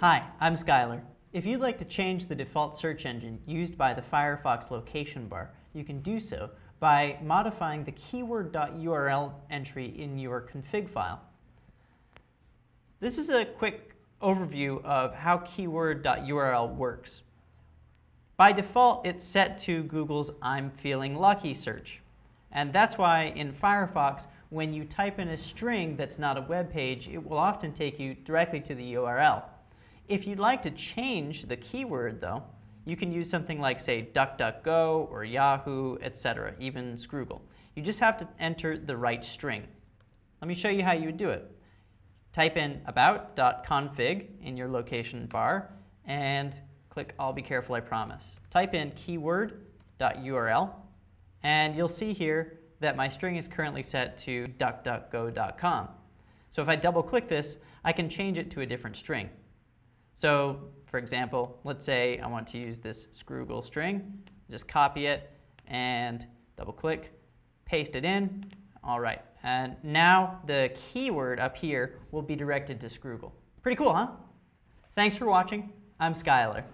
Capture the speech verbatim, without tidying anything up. Hi, I'm Skylar. If you'd like to change the default search engine used by the Firefox location bar, you can do so by modifying the keyword.url entry in your config file. This is a quick overview of how keyword.url works. By default, it's set to Google's I'm feeling lucky search. And that's why in Firefox, when you type in a string that's not a web page, it will often take you directly to the U R L. If you'd like to change the keyword, though, you can use something like, say, DuckDuckGo or Yahoo, et cetera, even Scroogle. You just have to enter the right string. Let me show you how you would do it. Type in about.config in your location bar and click I'll be careful, I promise. Type in keyword.url, and you'll see here that my string is currently set to duck duck go dot com. So if I double-click this, I can change it to a different string. So, for example, let's say I want to use this Scroogle string. Just copy it and double-click, paste it in. All right, and now the keyword up here will be directed to Scroogle. Pretty cool, huh? Thanks for watching. I'm Skylar.